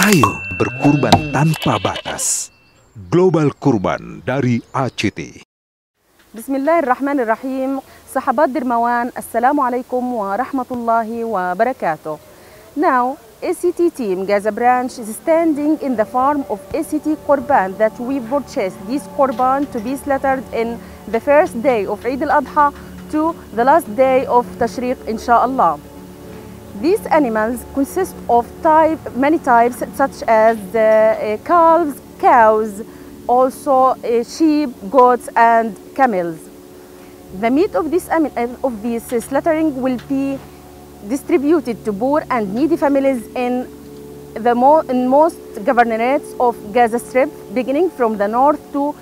Ayo berkurban tanpa batas. Global Kurban dari ACT. Bismillahirrahmanirrahim. Sahabat dermawan, Assalamualaikum warahmatullahi wabarakatuh. Now, ACT team Gaza branch is standing in the farm of ACT Kurban that we purchased this Kurban to be slaughtered in the first day of Eid al-Adha to the last day of Tashriq, inshallah. These animals consist of many types such as calves, cows, also sheep, goats and camels. The meat of this slaughtering will be distributed to poor and needy families in most governorates of Gaza Strip, beginning from the north to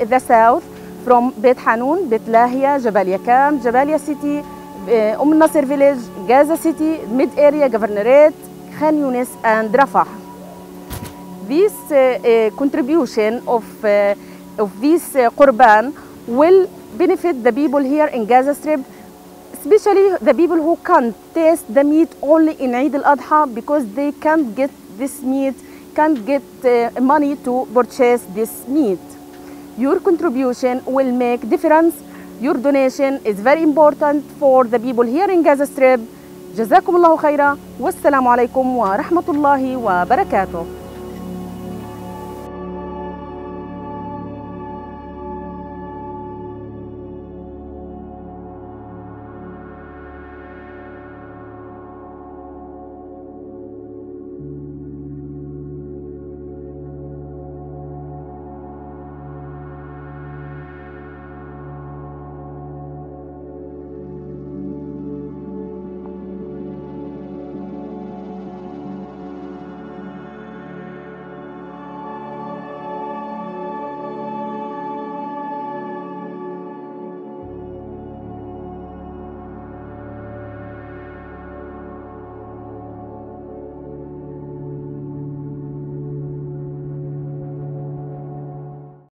the south, from Beit Hanun, Beit Lahia, Jabalia Camp, Jabalia City, Nasser Village, Gaza City, Mid-Area Governorate, Khan Yunis and Rafah. This contribution of this Qurban will benefit the people here in Gaza Strip, especially the people who can't taste the meat only in Eid al-Adha because they can't get this meat, can't get money to purchase this meat. Your contribution will make difference. Your donation is very important for the people here in Gaza Strip. Jazakumullahu khaira. Wassalamu alaikum wa rahmatullahi wa barakatuh.